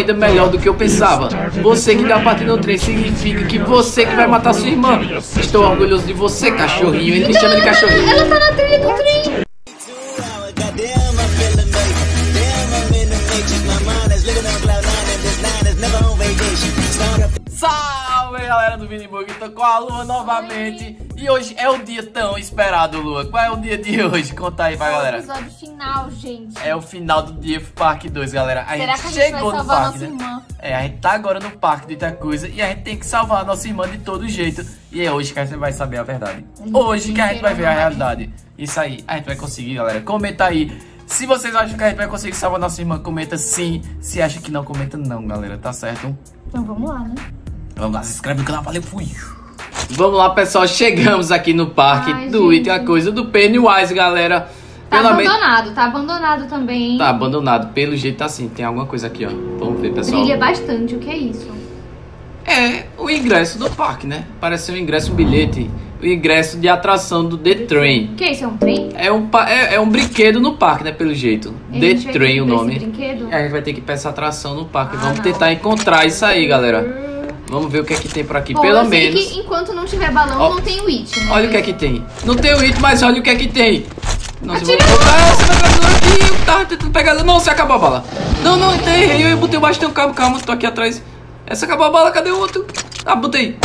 Ainda melhor do que eu pensava. Você que tá partindo o trem significa que você que vai matar sua irmã. Estou orgulhoso de você, cachorrinho. Ele me chama de cachorrinho. Ela tá na trilha do trem. Salve, galera do Vinibug. Tô com a Lua novamente. E hoje é o dia tão esperado, Lua. Qual é o dia de hoje? Conta aí pra galera. É o episódio final, gente. É o final do Death Park 2, galera. Será que a gente chegou no parque, né? É, a gente tá agora no parque de Itacusa e a gente tem que salvar a nossa irmã de todo jeito. E é hoje que a gente vai saber a verdade. Hoje que a gente vai ver a realidade. Isso aí, a gente vai conseguir, galera. Comenta aí. Se vocês acham que a gente vai conseguir salvar a nossa irmã, comenta sim. Se acha que não, comenta não, galera. Tá certo? Então vamos lá, né? Vamos lá, se inscreve no canal, valeu, fui! Vamos lá, pessoal, chegamos aqui no parque do It, a coisa do Pennywise, galera. Tá abandonado também. Tá abandonado, pelo jeito tá assim, tem alguma coisa aqui, ó. Vamos ver, pessoal. Brilha bastante, o que é isso? É, o ingresso do parque, né? Parece um ingresso, um bilhete. O ingresso de atração do The Train. O que é isso? É um trem? É um brinquedo no parque, né? Pelo jeito. The Train, o nome. É, a gente vai ter que ir pra essa atração no parque. Vamos tentar encontrar isso aí, galera. Vamos ver o que é que tem por aqui. Bom, pelo menos. Que enquanto não tiver balão, ó, não tem o It, né? Olha o que é que tem. Não tem o It, mas olha o que é que tem. Nossa, vou... eu tava tentando pegar. Não, você acabou a bala. Não, não, então errei. Eu botei o bastão. Calma, tô aqui atrás. Essa acabou a bala, cadê o outro? Ah, botei.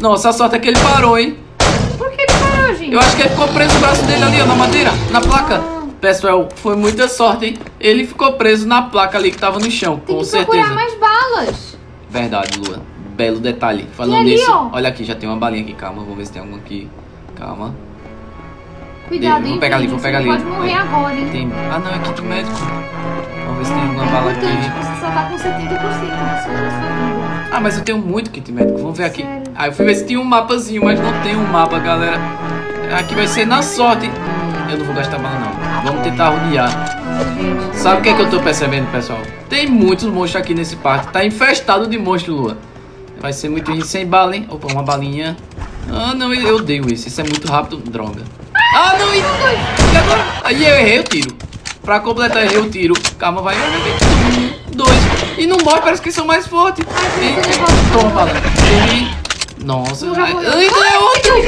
Nossa, a sorte é que ele parou, hein? Por que ele parou, gente? Eu acho que ele ficou preso o braço dele ali, ó, na madeira, na placa. Pessoal, foi muita sorte, hein? Ele ficou preso na placa ali que tava no chão, com certeza. Tem que procurar mais balas. Verdade, Lua. Belo detalhe, falando nisso, olha aqui, já tem uma balinha aqui, calma, vou ver se tem alguma aqui, calma. Cuidado, hein, vou pegar ali. Pode morrer agora, hein. Tem... Ah, não, é aqui do médico. Vamos ver se tem alguma bala aqui. Você só tá com 70% da sua vida. Ah, mas eu tenho muito kit médico, vamos ver aqui. Sério? Ah, eu fui ver se tinha um mapazinho, mas não tem um mapa, galera. Aqui vai ser na sorte. Eu não vou gastar bala, não. Vamos tentar rodear. Sabe o que é que eu tô percebendo, pessoal? Tem muitos monstros aqui nesse parque, tá infestado de monstro, Lua. Vai ser muito ruim sem bala, hein? Opa, uma balinha. Ah, não, eu odeio isso. Isso é muito rápido, droga. Ah, não, isso foi. E agora? Aí eu errei o tiro. Pra completar, errei o tiro. Calma, vai. Dois. E não morre, parece que são mais fortes. Toma, bala. Nossa, ainda é outro.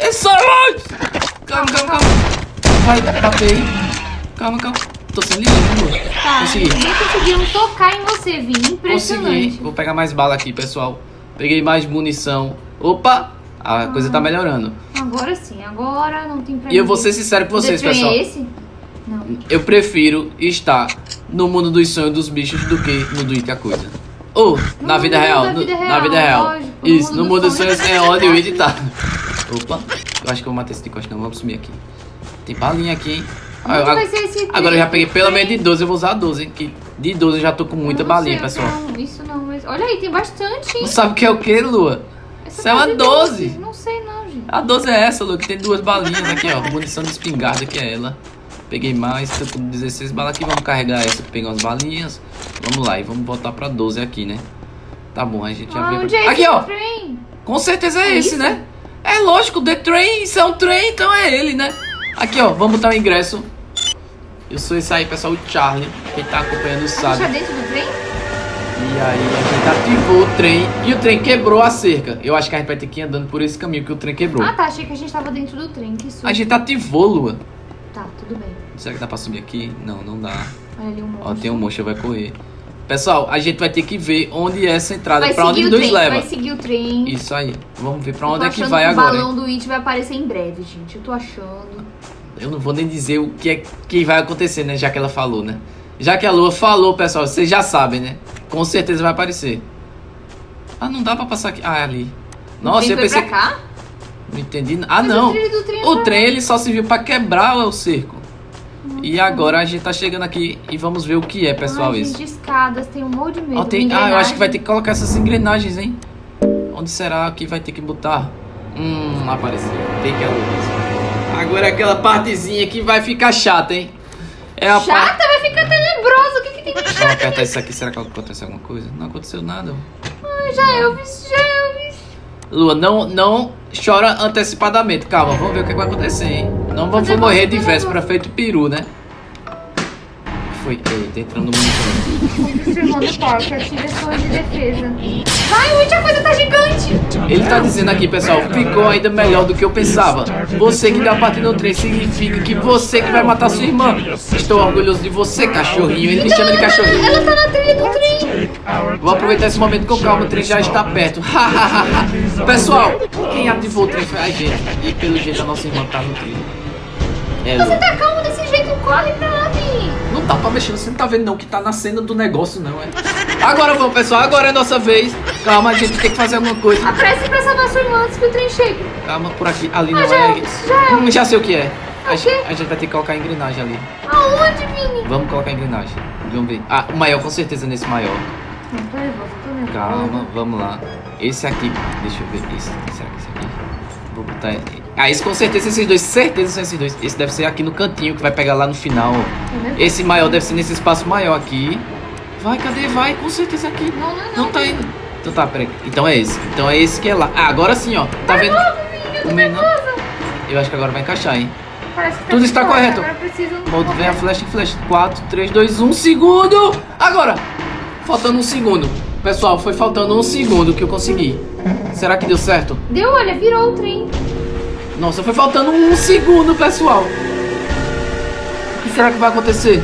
É só. Calma. Vai, batei. Calma. Tô sendo lindo. Tá, nem conseguiram tocar em você, Vini. Impressionante. Consegui. Vou pegar mais bala aqui, pessoal. Peguei mais munição. Opa! A coisa tá melhorando. Agora sim, agora não tem pra. E eu vou ser sincero com vocês, pessoal. É esse? Não. Eu prefiro estar no mundo dos sonhos dos bichos do que no do It a Coisa. Ou na vida real. Na vida real. Lógico, isso, no mundo dos sonhos é onde o It tá. Opa, eu acho que eu vou matar esse de costa, não. Vamos sumir aqui. Tem balinha aqui, hein? Agora eu já peguei pelo menos de 12, eu vou usar 12, hein? Que de 12 eu já tô com muita balinha, pessoal. Não, isso não, mas olha aí, tem bastante, hein? Não sabe o que é o que, Lua? Isso é uma 12. Não sei não, gente. A 12 é essa, Lua, que tem duas balinhas aqui, ó. Munição de espingarda, que é ela. Peguei mais, tô com 16 balas aqui. Vamos carregar essa, pegar umas balinhas. Vamos lá, e vamos botar pra 12 aqui, né? Tá bom, a gente já veio. Aqui, ó. Com certeza é esse, né? É lógico, The Train, isso é um trem, então é ele, né? Aqui, ó, vamos botar o ingresso. Eu sou esse aí, pessoal, o Charlie. Quem tá acompanhando sabe. A gente tá dentro do trem? E aí, a gente ativou o trem e o trem quebrou a cerca. Eu acho que a gente vai ter que ir andando por esse caminho que o trem quebrou. Ah, tá, achei que a gente tava dentro do trem, que susto. A gente ativou, Lua. Tá, tudo bem. Será que dá pra subir aqui? Não, não dá. Olha ali um monstro. Ó, tem um monstro, vai correr. Pessoal, a gente vai ter que ver onde é essa entrada, vai pra onde o trem leva. Vai seguir o trem. Isso aí, vamos ver pra onde é que vai agora. O balão do It vai aparecer em breve, gente, eu tô achando. Eu não vou nem dizer o que é que vai acontecer, né? Já que ela falou, né? Já que a Lua falou, pessoal, vocês já sabem, né? Com certeza vai aparecer. Ah, não dá pra passar aqui. Ah, é ali. Nossa, eu pensei. Pra cá? Não entendi. Ah, mas não. O trem ele só serviu pra quebrar o cerco. Nossa. E agora a gente tá chegando aqui e vamos ver o que é, pessoal. Ai, isso. Gente, escadas, tem um monte de medo. Ah, eu acho que vai ter que colocar essas engrenagens, hein? Onde será que vai ter que botar? Apareceu. Tem que alugar. Agora aquela partezinha que vai ficar chata, hein? É a chata? Vai ficar tenebrosa. O que tem que chata? Apertar isso aqui. Será que aconteceu alguma coisa? Não aconteceu nada. Ai, já eu vi. Lua, não chora antecipadamente. Calma, vamos ver o que vai acontecer, hein? Não vamos morrer de véspera feito peru, né? foi? Tá entrando muito. Firmando o toque, ative a sua de defesa. Vai, Witch, a coisa tá gigante! Ele tá dizendo aqui, pessoal, ficou ainda melhor do que eu pensava. Você que deu a partida no trem significa que você que vai matar sua irmã. Estou orgulhoso de você, cachorrinho. Ele me chama de cachorrinho. Ela tá na trilha do trem. Vou aproveitar esse momento com calma, o trem já está perto. Pessoal, quem ativou o trem foi a gente. E pelo jeito a nossa irmã tá no trem. Você tá calmo desse jeito, corre pra lá, vem. Não tá pra mexer, você não tá vendo não que tá na cena do negócio não, é. Agora vamos, pessoal, agora é nossa vez. Calma, a gente tem que fazer alguma coisa. Apresse pra salvar sua irmã antes que o trem chegue. Calma, por aqui, ali não é. Já sei o que é. A gente vai ter que colocar a engrenagem ali. Aonde, Vini? Vamos colocar a engrenagem, vamos ver. Ah, o maior, com certeza nesse maior. Não, tô nervosa, tô nervosa. Calma, vamos lá. Esse aqui, deixa eu ver, esse, será que esse aqui? Vou botar... Ah, esse com certeza, esses dois, certeza são esses dois. Esse deve ser aqui no cantinho, que vai pegar lá no final. Esse maior deve ser nesse espaço maior aqui. Vai, cadê? Vai, com certeza aqui. Não, não, não. Não tá indo. Então tá, peraí. Então é esse que é lá. Ah, agora sim, ó. Tá vendo? O menor. Eu acho que agora vai encaixar, hein? Parece que tudo está correto. Volta, vem a flecha em flecha. 4, 3, 2, 1, segundo. Agora! Faltando um segundo. Pessoal, foi faltando um segundo que eu consegui. Será que deu certo? Deu, olha, virou o trem. Nossa, foi faltando um segundo, pessoal. O que será que vai acontecer?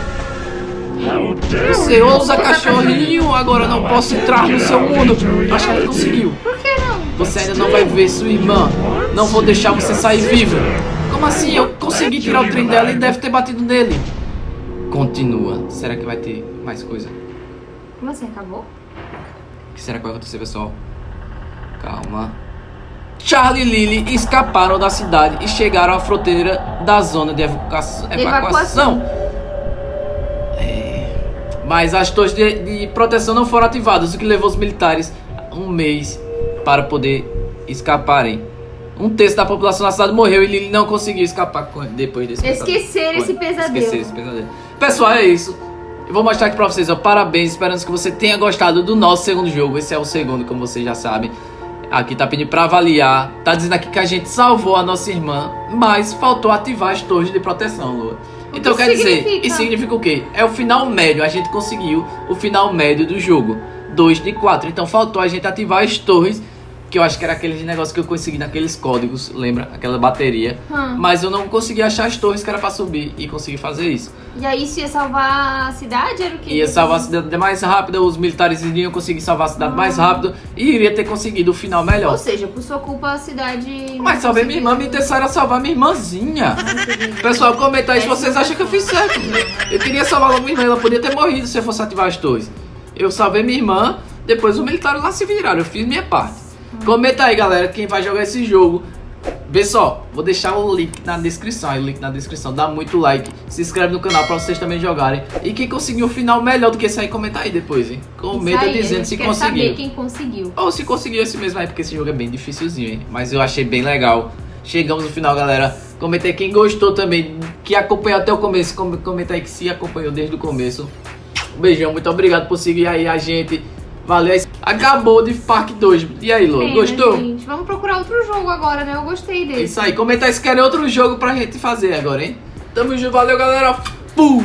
Você ousa, cachorrinho, agora não posso entrar no seu mundo. Acho que ela conseguiu. Por que não? Você ainda não vai ver sua irmã. Não vou deixar você sair vivo. Como assim? Eu consegui tirar o trem dela e deve ter batido nele. Continua. Será que vai ter mais coisa? Como assim? Acabou? O que será que vai acontecer, pessoal? Calma. Charlie e Lily escaparam da cidade e chegaram à fronteira da zona de evacuação. É. Mas as torres de proteção não foram ativadas, o que levou os militares um mês para poder escaparem. Um terço da população da cidade morreu e Lily não conseguiu escapar depois desse pesadelo. Esquecer esse pesadelo. Pessoal, é isso. Eu vou mostrar aqui pra vocês, ó. Parabéns, esperamos que você tenha gostado do nosso segundo jogo. Esse é o segundo, como vocês já sabem. Aqui tá pedindo pra avaliar. Tá dizendo aqui que a gente salvou a nossa irmã, mas faltou ativar as torres de proteção, Lua. Então quer dizer, isso significa o quê? É o final médio, a gente conseguiu o final médio do jogo. 2 de 4, então faltou a gente ativar as torres, que eu acho que era aquele negócio que eu consegui naqueles códigos, lembra? Aquela bateria. Mas eu não consegui achar as torres que era pra subir e consegui fazer isso. E aí isso ia salvar a cidade? Era o que? Ia salvar a cidade mais rápido, os militares iriam conseguir salvar a cidade mais rápido e iria ter conseguido o final melhor. Ou seja, por sua culpa a cidade... Mas salvei minha irmã, me interessaram a salvar minha irmãzinha. Pessoal, comenta aí se vocês acham que eu fiz certo. Eu queria salvar logo minha irmã, ela podia ter morrido se eu fosse ativar as torres. Eu salvei minha irmã, depois os militares lá se viraram, eu fiz minha parte. Comenta aí, galera, quem vai jogar esse jogo. Pessoal, vou deixar o link na descrição. Aí o link na descrição, dá muito like. Se inscreve no canal pra vocês também jogarem. E quem conseguiu um final melhor do que esse aí, comenta aí depois, hein. Comenta aí, dizendo se conseguiu. Saber quem conseguiu. Ou se conseguiu esse mesmo aí, porque esse jogo é bem dificilzinho, hein. Mas eu achei bem legal. Chegamos no final, galera. Comenta aí quem gostou também, que acompanhou até o começo. Comenta aí que se acompanhou desde o começo. Um beijão, muito obrigado por seguir aí a gente. Valeu. Acabou de Death Park 2. E aí, Lô, gostou? Gente, vamos procurar outro jogo agora, né? Eu gostei dele. É isso aí. Comenta aí se querem outro jogo pra gente fazer agora, hein? Tamo junto. Valeu, galera. Pum!